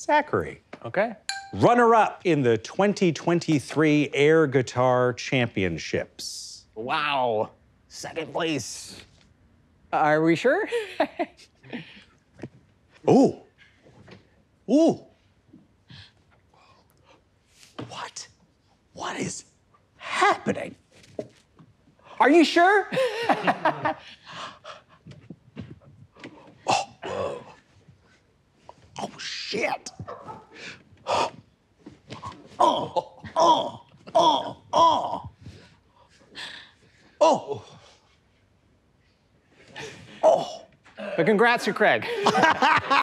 Zachary. Okay. Runner-up in the 2023 Air Guitar Championships. Wow. Second place. Are we sure? Ooh. Ooh. What? What is happening? Are you sure? Oh, whoa. Oh, shit. But congrats to Craig.